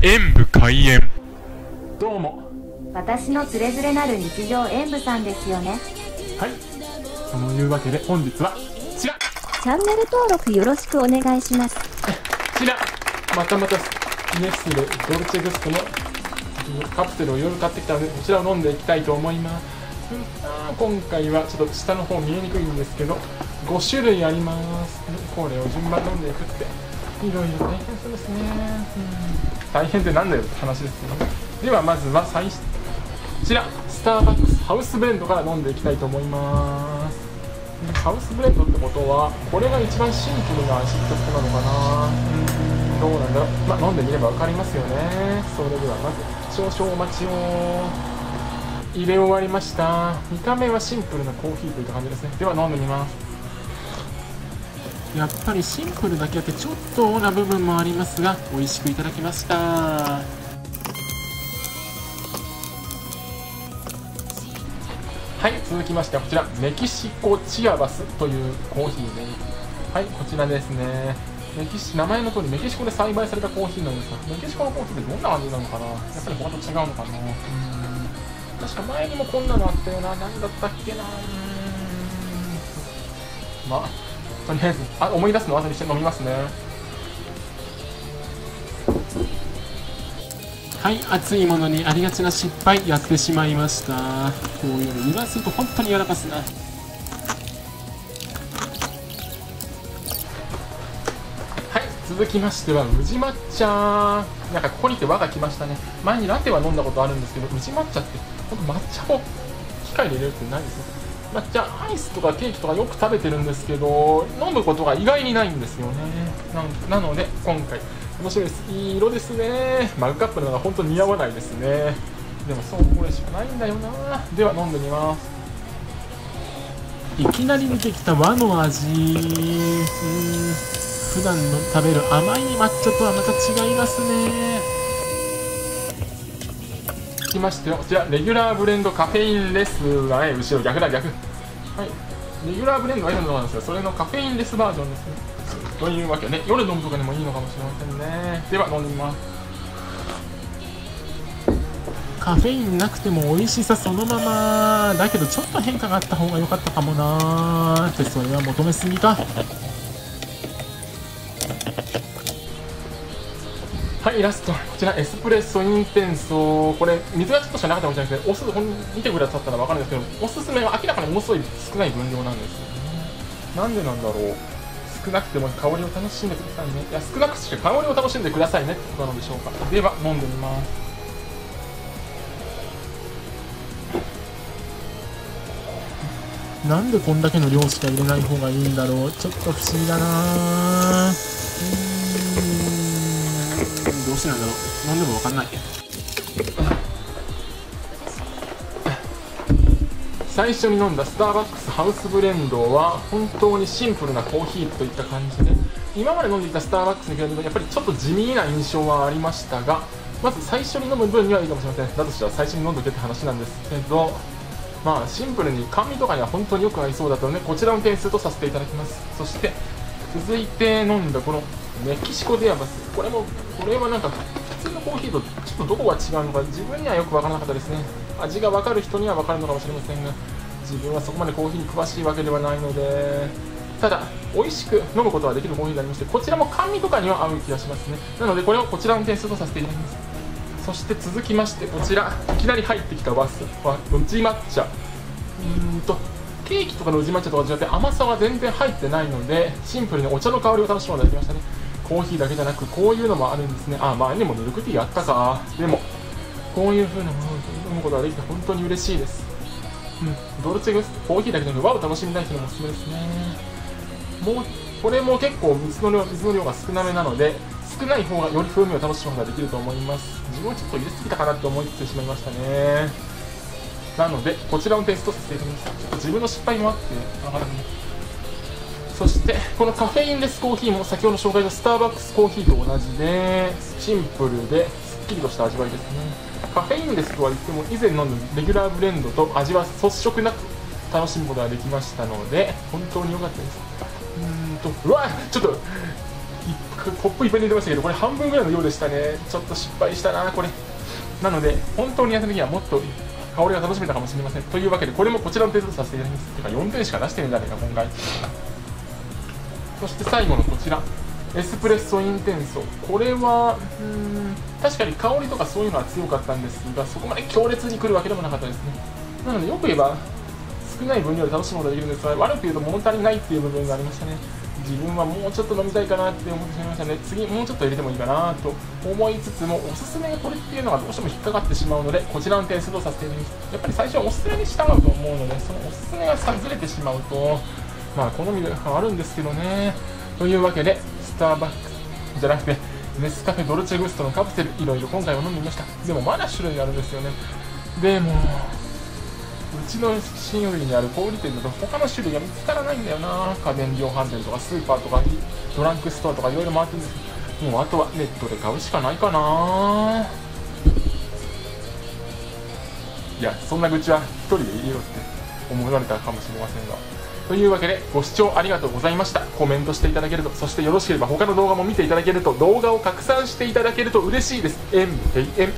演舞開演。どうも、私のつれづれなる日常演舞さんですよね。はい、というわけで本日はこちら、チャンネル登録よろしくお願いします。こちらまたまたネスレドルチェグストのカプセルをいろいろ買ってきたので、こちらを飲んでいきたいと思います。今回はちょっと下の方見えにくいんですけど、5種類あります。これを順番飲んでいくっていろいろ大変そうですね。大変ってなんだよって話ですけど、ね、ではまずはこちらスターバックスハウスブレンドから飲んでいきたいと思います。ハウスブレンドってことはこれが一番シンプルな味ってことなのかな、どうなんだろう、まあ、飲んでみれば分かりますよね。それではまず少々お待ちを。入れ終わりました。見た目はシンプルなコーヒーといった感じですね。では飲んでみます。やっぱりシンプルだけあってちょっとオーラ部分もありますが、美味しくいただきました。はい、続きましてはこちらメキシコチアバスというコーヒーです。はい、こちらですね。名前の通りメキシコで栽培されたコーヒーなんですが、メキシコのコーヒーってどんな味なのかな、やっぱり他と違うのかな。確か前にもこんなのあったよな、何だったっけな。まあとりあえず思い出すのを朝にして飲みますね。はい、熱いものにありがちな失敗やってしまいました。こういうの揺らすと本当にやらかすな。続きましては宇治抹茶。なんかここに来て輪が来ましたね。前にラテは飲んだことあるんですけど、宇治抹茶ってこの抹茶を機械で入れるってないですよ。抹茶アイスとかケーキとかよく食べてるんですけど、飲むことが意外にないんですよね。なので今回面白いです。いい色ですね。マグカップなら本当に似合わないですね。でもそうこれしかないんだよな。では飲んでみます。いきなり出てきた和の味、普段の食べる甘い抹茶とはまた違いますね。続きましてはこちらレギュラーブレンドカフェインレスがね、後ろ逆だ逆、はい、レギュラーブレンドがいるのなんですが、それのカフェインレスバージョンですね。というわけで夜飲むとかでもいいのかもしれませんね。では飲んでみます。カフェインなくても美味しさそのままだけど、ちょっと変化があった方が良かったかもなーって、それは求めすぎか。はい、ラストこちらエスプレッソインテンソ。これ水がちょっとしかなかったかもしれないですけど、見てくださったら分かるんですけど、おすすめは明らかに遅い少ない分量なんですよね。なんでなんだろう。少なくても香りを楽しんでくださいね。いや、少なくして香りを楽しんでくださいねってことなのでしょうか。では飲んでみます。なんでこんだけの量しか入れない方がいいんだろう。ちょっと不思議だなー。どうしてなんだろう、何でも分かんない。最初に飲んだスターバックスハウスブレンドは本当にシンプルなコーヒーといった感じで、今まで飲んでいたスターバックスに比べるとやっぱりちょっと地味な印象はありましたが、まず最初に飲む分にはいいかもしれません。だとしたら最初に飲んどけって話なんですけど、まあシンプルに甘味とかには本当によく合いそうだったので、こちらの点数とさせていただきます。そして続いて飲んだこのメキシコチアバス、これはなんか普通のコーヒーとちょっとどこが違うのか自分にはよく分からなかったですね。味が分かる人には分かるのかもしれませんが、自分はそこまでコーヒーに詳しいわけではないので、ただ美味しく飲むことはできるコーヒーでありまして、こちらも甘味とかには合う気がしますね。なのでこれをこちらの点数とさせていただきます。そして続きましてこちらいきなり入ってきたバスはうち抹茶。ケーキとかの宇治抹茶とは違って甘さは全然入ってないので、シンプルにお茶の香りを楽しむことができましたね。コーヒーだけじゃなくこういうのもあるんですね。あ、前にもミルクティーやったか。でもこういう風なものを飲むことができて本当に嬉しいです。ドルチェグスト、コーヒーだけじゃなく和を楽しみたい人にもおすすめですね。もうこれも結構水の量が少なめなので、少ない方がより風味を楽しむことができると思います。自分はちょっと入れすぎたかなと思ってしまいましたね。なのでこちらのテストさせていただきます。ちょっと自分の失敗もあって上がらない。そしてこのカフェインレスコーヒーも先ほど紹介したスターバックスコーヒーと同じで、シンプルですっきりとした味わいですね。カフェインレスとは言っても以前飲んだレギュラーブレンドと味は遜色なく楽しむことができましたので、本当に良かったです。うわ、ちょっとコップいっぱい入れてましたけど、これ半分ぐらいの量でしたね。ちょっと失敗したなこれ。なので本当にやった時にはもっと香りが楽しめたかもしれません。というわけでこれもこちらの点数とさせていただきます。てか4点しか出してるんじゃないか今回。そして最後のこちらエスプレッソインテンソ、これは確かに香りとかそういうのは強かったんですが、そこまで強烈にくるわけでもなかったですね。なのでよく言えば少ない分量で楽しむことができるんですが、悪く言うと物足りないっていう部分がありましたね。自分はもうちょっと飲みたいかなって思ってしまいましたね。次もうちょっと入れてもいいかなと思いつつも、おすすめこれっていうのがどうしても引っかかってしまうので、こちらの点数とさせていただきます。やっぱり最初はおすすめに従うと思うので、そのおすすめが外れてしまうとまあ好みがあるんですけどね。というわけでスターバックスじゃなくてネスカフェドルチェグストのカプセル、いろいろ今回は飲んでみました。でもまだ種類があるんですよね。でもうちの新寄りにある小売店だと他の種類が見つからないんだよな。家電量販店とかスーパーとかドラッグストアとかいろいろ回ってるんですけど、もうあとはネットで買うしかないかな。いや、そんな愚痴は一人で言えよって思われたかもしれませんが。というわけでご視聴ありがとうございました。コメントしていただけると、そしてよろしければ他の動画も見ていただけると、動画を拡散していただけると嬉しいです。